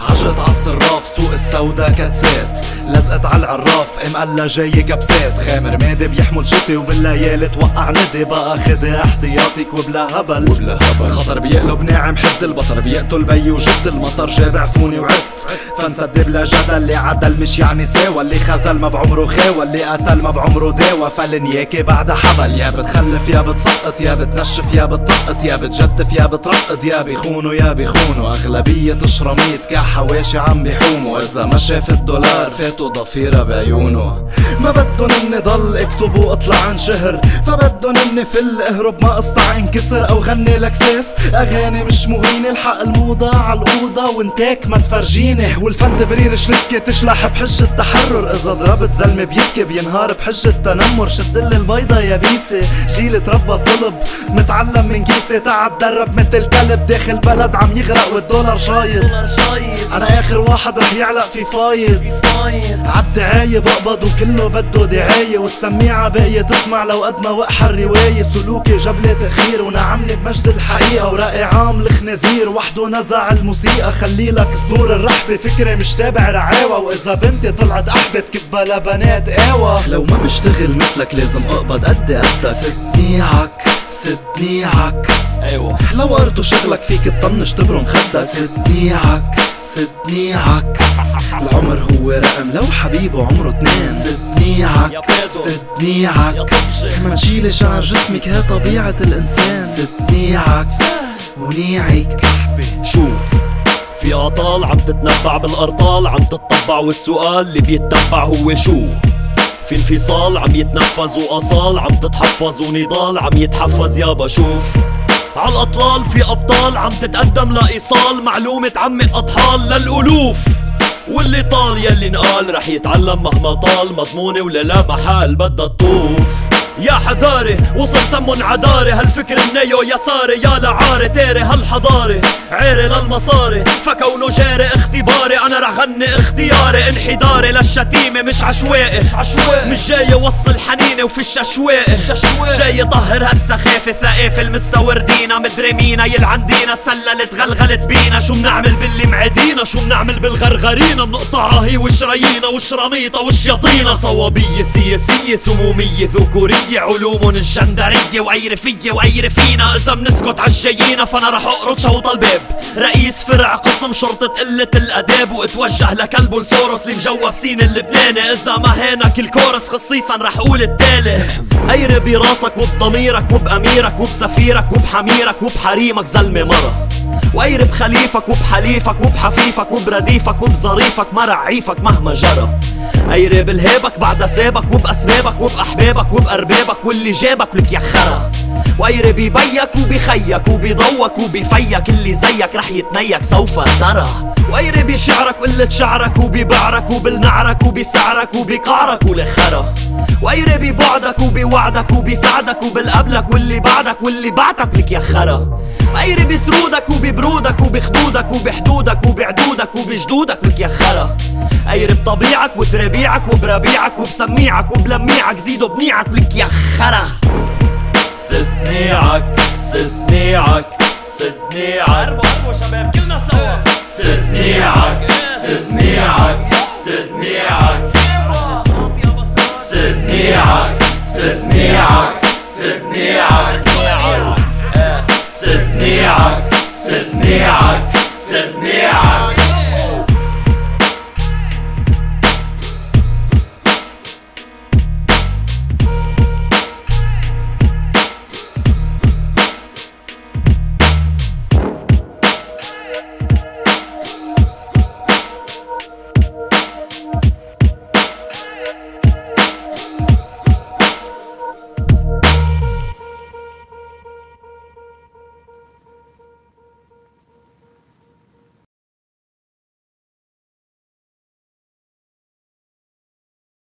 عجت عالصراف سوق السودا كتسات لزقت عالعراف مقلة جاي كبسات غامر مادي بيحمل شتي وبالليالي توقع ندي بقى خدي احتياطك وبلا هبل خطر بيقلب ناعم حد البطر بيقتل بي وجد المطر جاب عفوني وعدت فنصدي بلا جدل اللي عدل مش يعني ساوى اللي خذل ما بعمره خاوى اللي قتل ما بعمره داوى فلنياكي بعد حبل يا بتخلف يا بتسقط يا بتنشف يا بتنقط يا بتجتف يا بترقد يا بيخونوا يا بيخونوا اغلبية الشراميط كحواشي عم بيحوموا اذا ما شاف الدولار فاتوا ضفيرة بعيونه ما بدن اني ضل اكتب واطلع عن شهر فبدن اني فل اهرب ما اسطع انكسر او غني لكساس اغاني مش مهينة الحق الموضة عالأوضة وانتاك ما تفرجيني والفن تبرير شركة تشلح بحجة التحرر اذا ضربت زلمة بيبكي بينهار بحجة التنمر شدلي البيضة يا بيسي جيل تربى صلب متعلم من كيسي تعال تدرب مثل كلب داخل بلد عم يغرق والدولار شايط انا اخر واحد رح يعلق في فايض عالدعاية بقبض وكله بده دعاية والسميعة باقية تسمع لو قد ما وقح الرواية سلوكي جاب لي تغيير ونعمني بمجد الحقيقة ورأي عام الخنازير وحده نزع الموسيقى خليلك صدور الرحبة فكري مش تابع رعاوة واذا بنتي طلعت احبة بكبها لبنات قاوة لو ما بشتغل مثلك لازم اقبض قد قدك صدنيعك ايوه لو قرتوا شغلك فيك تطنش تبرم خدك صدنيعك العمر هو رقم لو حبيبه عمره 2 صدنيعك ما نشيل شعر جسمك ها طبيعة الانسان صدنيعك ونيعك شوف في اعطال عم تتنبع بالارطال عم تتطبع والسؤال اللي بيتبع هو شو في انفصال عم يتنفذ واصال عم تتحفظ ونضال عم يتحفز يابا شوف عالاطلال في ابطال عم تتقدم لايصال معلومة تعمق اطحال للالوف واللي طال يلي انقال رح يتعلم مهما طال مضمونة ولا لا محال بدها تطوف يا حذاري وصل سم عداري هالفكر منيو يساري يا لعاري تاري هالحضاري عيري للمصاري فكونه جاري اختباري انا رح غني اختياري انحداري للشتيمة مش عشوائي مش جاي اوصل حنيني وفيش اشواقي جاي طهر هالسخافة ثقافة المستوردينا مدري مينا يلعن دينا تسللت غلغلت بينا شو بنعمل باللي معدينا شو بنعمل بالغرغرينا بنقطعها هي وشرينا وشرميطة وشياطينا صوابية سياسية سمومية ذكورية علوم الجندرية وعيرفية وعيرفينا اذا بنسكت عالجايينا فانا رح اقرض شوط الباب رئيس فرع قسم شرطة قلة الاداب واتوجه لكلبو لسوروس اللي مجوب سين اللبناني اذا ما هانك الكورس خصيصا رح قول التالي ايري براسك وبضميرك وباميرك وبسفيرك وبحميرك وبحريمك زلمة مرة وايري بخليفك وبحليفك وبحفيفك وبرديفك وبظريفك ما رعيفك مهما جرى ايري بالهيبك بعد سابك وباسبابك وباحبابك وبقربابك واللي جابك لك يا خرا وايري ببيك وبخيك وبضوك وبفيك اللي زيك رح يتنيك سوف ترى وايري بشعرك قلة شعرك وببعرك وبالنعرك وبسعرك وبقعرك ولخرا وايري ببعدك وبوعدك وبسعدك وبالقبلك واللي بعدك واللي بعتك لك يا خرا ايري بسرودك وببرودك وبخدودك وبحدودك وبعدودك وبجدودك لك يا خرا ايري بطبيعك وتربيعك وبربيعك وبسميعك وبلميعك زيدوا بنيعك لك يا خرا صدنيعك أربعة شباب كلنا سوا صدنيعك